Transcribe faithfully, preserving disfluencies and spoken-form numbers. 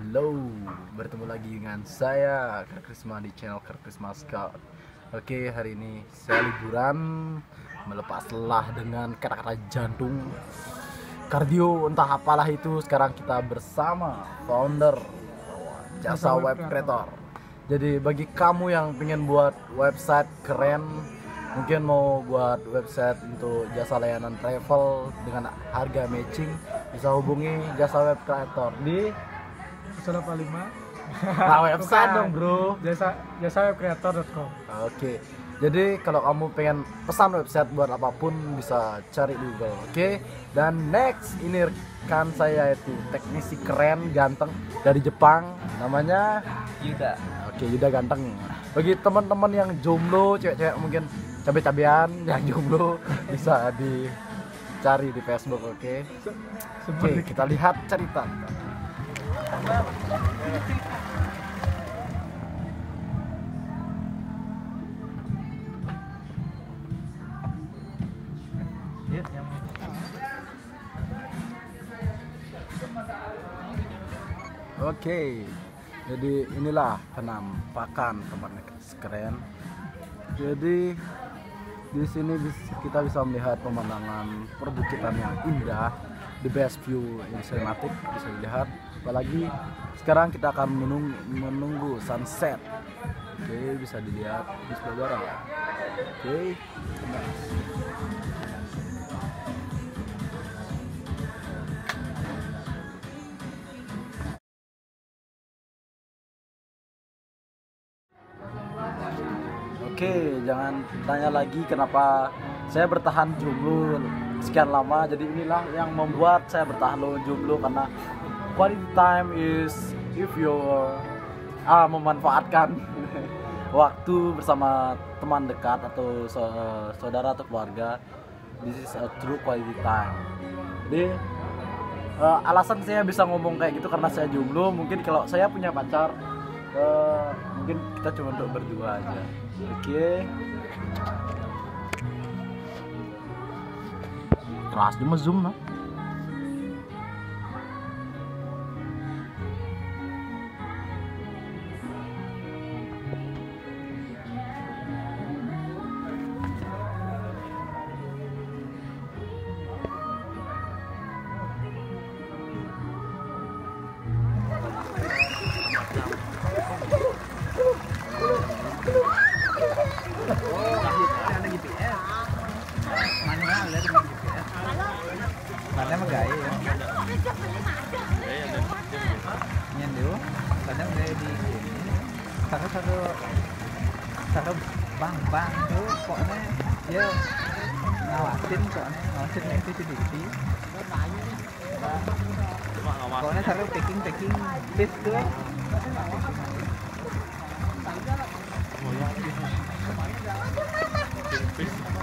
Halo, bertemu lagi dengan saya Kerkisma di channel Kerkismaska. Oke, hari ini saya liburan, melepas lelah dengan kata-kata jantung, kardio, entah apalah itu. Sekarang kita bersama founder jasa web creator. Jadi bagi kamu yang pengen buat website keren, mungkin mau buat website untuk jasa layanan travel dengan harga matching, bisa hubungi jasa web creator di nol delapan lima. Nah, website dong bro, jasa jasa webcreator dot com. Oke, jadi kalau kamu pengen pesan website buat apapun bisa cari di Google. Oke, dan next ini rekan saya itu teknisi keren ganteng dari Jepang, namanya Yuda. Oke, Yuda ganteng. Bagi teman-teman yang jomblo, cewek-cewek mungkin cabe-cabean yang jomblo bisa dicari di Facebook. Oke, okay? Okay, kita lihat cerita. Oke, okay, jadi inilah penampakan teman keren. Jadi di sini kita bisa melihat pemandangan perbukitan yang indah, the best view yang cinematic bisa dilihat. Apalagi sekarang kita akan menunggu, menunggu sunset. Oke, okay, bisa dilihat di sebelah barat. Oke, Oke, okay, jangan tanya lagi kenapa saya bertahan jomblo sekian lama. Jadi inilah yang membuat saya bertahan lo jomblo, karena quality time is if you ah, memanfaatkan waktu bersama teman dekat atau saudara atau keluarga. This is a true quality time. Jadi uh, alasan saya bisa ngomong kayak gitu karena saya jomblo. Mungkin kalau saya punya pacar, uh, mungkin kita cuma untuk berdua aja. Oke, okay. Keras di zoom lah. Kalau bang-bang tuh pokoknya ya ngawasin, pokoknya ngawasin nanti sedikit pokoknya selalu packing-packing bis tuh ya.